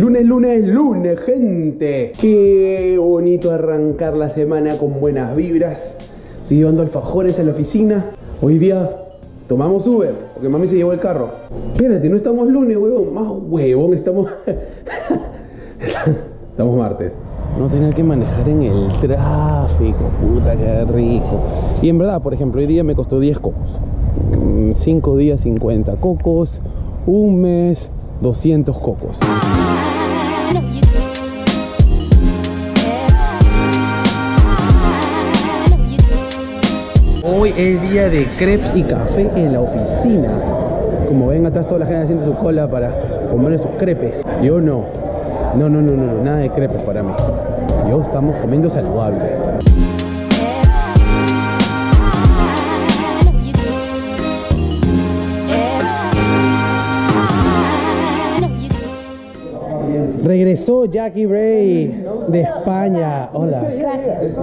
Lunes, gente. Qué bonito arrancar la semana con buenas vibras. Estoy llevando alfajores a la oficina. Hoy día tomamos Uber, porque mami se llevó el carro. Espérate, no estamos lunes, huevón. Más huevón, estamos... estamos martes. No tener que manejar en el tráfico, puta, qué rico. Y en verdad, por ejemplo, hoy día me costó 10 cocos. 5 días, 50 cocos. Un mes, 200 cocos. Hoy es día de crepes y café en la oficina. Como ven, atrás toda la gente haciendo su cola para comer sus crepes. Yo no. No, nada de crepes para mí. Yo estamos comiendo saludable. Regresó Jackie Ray de España. Hola. Gracias.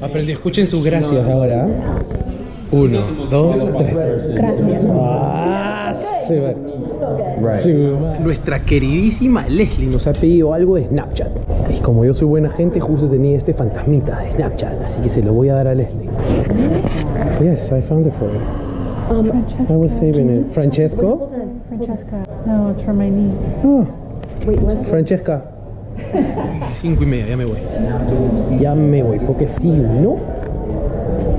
Aprendí, escuchen sus gracias ahora. 1, 2, 3. Gracias. Ah, sí, right. Sí, nuestra queridísima Leslie nos ha pedido algo de Snapchat. Y como yo soy buena gente, justo tenía este fantasmita de Snapchat, así que se lo voy a dar a Leslie. Yes, I found it for you. Francesca. I was saving it. Francesco? Francesca. No, it's for my niece. Oh. Wait, Francesca. 5:30, ya me voy. Ya me voy, porque si no,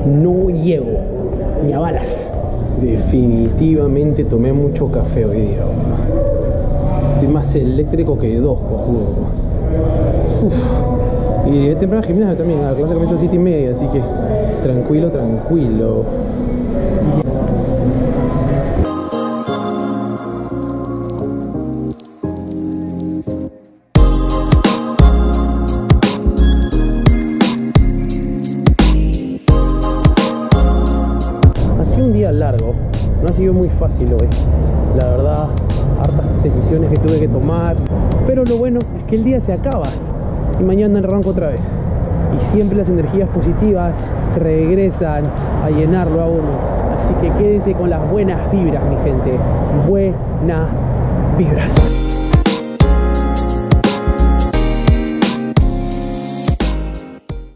no llego. Ni a balas. Definitivamente tomé mucho café hoy día. Estoy más eléctrico que dos, cojudo. Y llegué temprano al gimnasio también. La clase comienza a 7:30, así que tranquilo, tranquilo. Largo, no ha sido muy fácil hoy, la verdad, hartas decisiones que tuve que tomar, pero lo bueno es que el día se acaba y mañana arranco otra vez, y siempre las energías positivas regresan a llenarlo a uno, así que quédense con las buenas vibras, mi gente, buenas vibras.